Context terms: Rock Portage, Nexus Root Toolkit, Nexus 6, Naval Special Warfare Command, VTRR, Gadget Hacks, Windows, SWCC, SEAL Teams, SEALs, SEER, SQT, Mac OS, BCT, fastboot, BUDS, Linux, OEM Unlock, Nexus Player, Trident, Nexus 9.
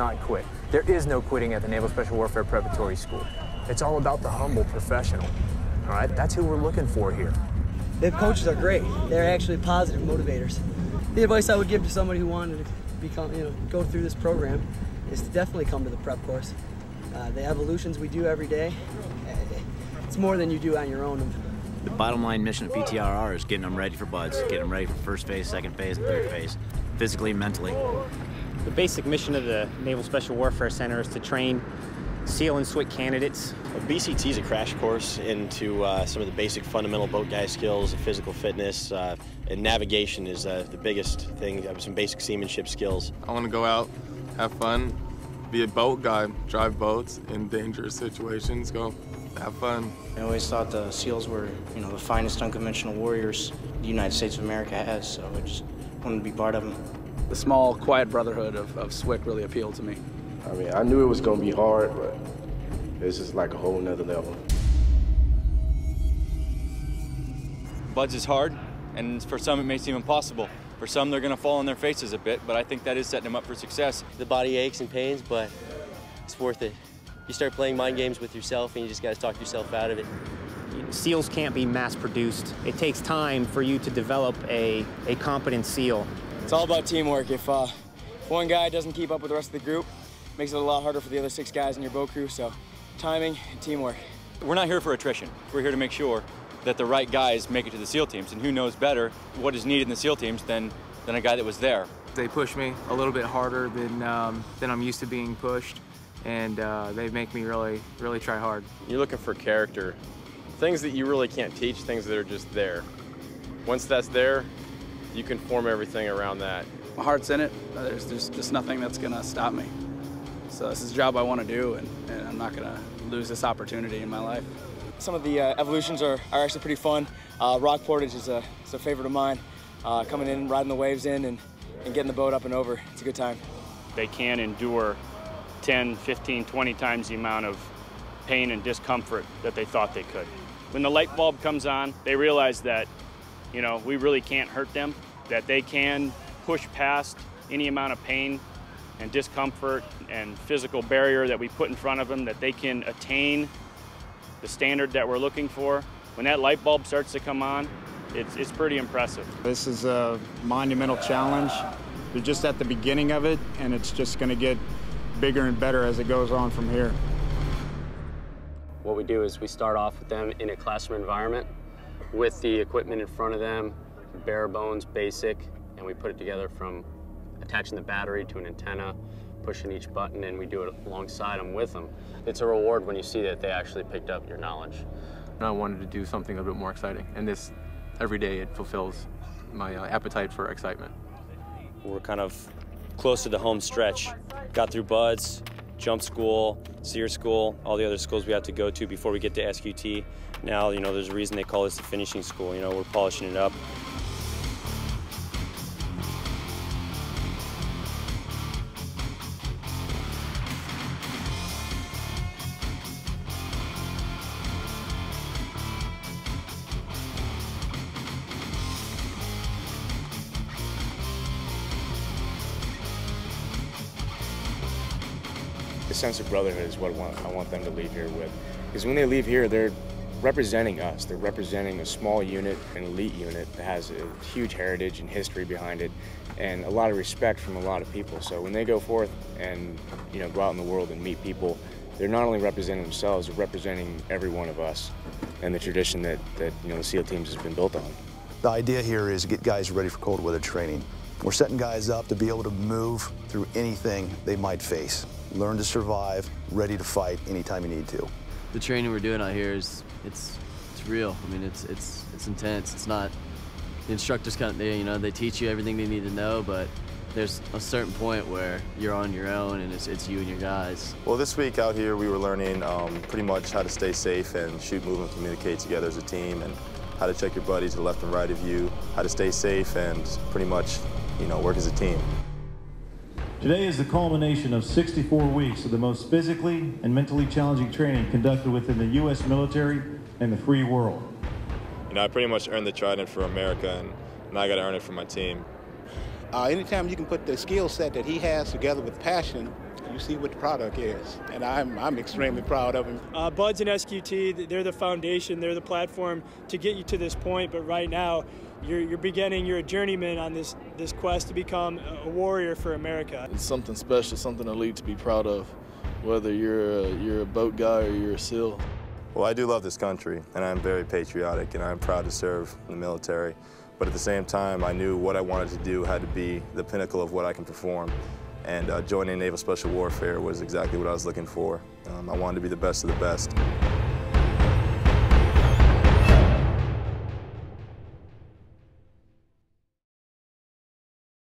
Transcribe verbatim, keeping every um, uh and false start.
not quit. There is no quitting at the Naval Special Warfare Preparatory School. It's all about the humble professional, all right? That's who we're looking for here. The coaches are great. They're actually positive motivators. The advice I would give to somebody who wanted to become, you know, go through this program is to definitely come to the prep course. Uh, the evolutions we do every day, it's more than you do on your own. The bottom line mission of V T R R is getting them ready for BUDS, getting them ready for first phase, second phase, and third phase, physically and mentally. The basic mission of the Naval Special Warfare Center is to train SEAL and S W C C candidates. Well, B C T is a crash course into uh, some of the basic fundamental boat guy skills, physical fitness, uh, and navigation is uh, the biggest thing, some basic seamanship skills. I want to go out, have fun, be a boat guy, drive boats in dangerous situations, go. Have fun. I always thought the SEALs were, you know, the finest unconventional warriors the United States of America has, so I just wanted to be part of them. The small, quiet brotherhood of, of S W C C really appealed to me. I mean, I knew it was going to be hard, but this is like a whole nother level. BUDS is hard, and for some it may seem impossible. For some, they're going to fall on their faces a bit, but I think that is setting them up for success. The body aches and pains, but it's worth it. You start playing mind games with yourself, and you just got to talk yourself out of it. You know, SEALs can't be mass-produced. It takes time for you to develop a, a competent SEAL. It's all about teamwork. If uh, one guy doesn't keep up with the rest of the group, it makes it a lot harder for the other six guys in your boat crew, so timing and teamwork. We're not here for attrition. We're here to make sure that the right guys make it to the SEAL teams, and who knows better what is needed in the SEAL teams than, than a guy that was there. They push me a little bit harder than, um, than I'm used to being pushed. And uh, they make me really, really try hard. You're looking for character. Things that you really can't teach, things that are just there. Once that's there, you can form everything around that. My heart's in it. There's, there's just nothing that's gonna stop me. So this is a job I wanna do, and, and I'm not gonna lose this opportunity in my life. Some of the uh, evolutions are, are actually pretty fun. Uh, Rock Portage is a, is a favorite of mine. Uh, coming in, riding the waves in, and, and getting the boat up and over. It's a good time. They can endure ten, fifteen, twenty times the amount of pain and discomfort that they thought they could. When the light bulb comes on, they realize that, you know, we really can't hurt them, that they can push past any amount of pain and discomfort and physical barrier that we put in front of them, that they can attain the standard that we're looking for. When that light bulb starts to come on, it's, it's pretty impressive. This is a monumental challenge. You're just at the beginning of it, and it's just going to get bigger and better as it goes on from here. What we do is we start off with them in a classroom environment with the equipment in front of them, bare bones, basic, and we put it together from attaching the battery to an antenna, pushing each button, and we do it alongside them with them. It's a reward when you see that they actually picked up your knowledge. And I wanted to do something a bit more exciting, and this, every day, it fulfills my uh, appetite for excitement. We're kind of close to the home stretch. Got through BUDS, jump school, SEER school, all the other schools we have to go to before we get to S Q T. Now, you know, there's a reason they call this the finishing school. You know, we're polishing it up. The sense of brotherhood is what I want them to leave here with. Because when they leave here, they're representing us. They're representing a small unit, an elite unit that has a huge heritage and history behind it, and a lot of respect from a lot of people. So when they go forth and, you know, go out in the world and meet people, they're not only representing themselves, they're representing every one of us and the tradition that, that you know, the SEAL teams has been built on. The idea here is to get guys ready for cold weather training. We're setting guys up to be able to move through anything they might face. Learn to survive, ready to fight anytime you need to. The training we're doing out here is, it's, it's real. I mean, it's, it's, it's intense. It's not, the instructors kind of, they, you know, they teach you everything they need to know, but there's a certain point where you're on your own and it's, it's you and your guys. Well, this week out here, we were learning um, pretty much how to stay safe and shoot, move, and communicate together as a team, and how to check your buddy to the left and right of you, how to stay safe, and pretty much, you know, work as a team. Today is the culmination of sixty-four weeks of the most physically and mentally challenging training conducted within the U S military and the free world. You know, I pretty much earned the Trident for America, and now I got to earn it for my team. Uh, anytime you can put the skill set that he has together with passion, you see what the product is, and I'm, I'm extremely proud of them. Uh, BUDS and S Q T, they're the foundation, they're the platform to get you to this point, but right now you're, you're beginning, you're a journeyman on this, this quest to become a warrior for America. It's something special, something to lead to be proud of, whether you're a, you're a boat guy or you're a SEAL. Well, I do love this country, and I'm very patriotic, and I'm proud to serve in the military. But at the same time, I knew what I wanted to do had to be the pinnacle of what I can perform. And uh, joining Naval Special Warfare was exactly what I was looking for. Um, I wanted to be the best of the best.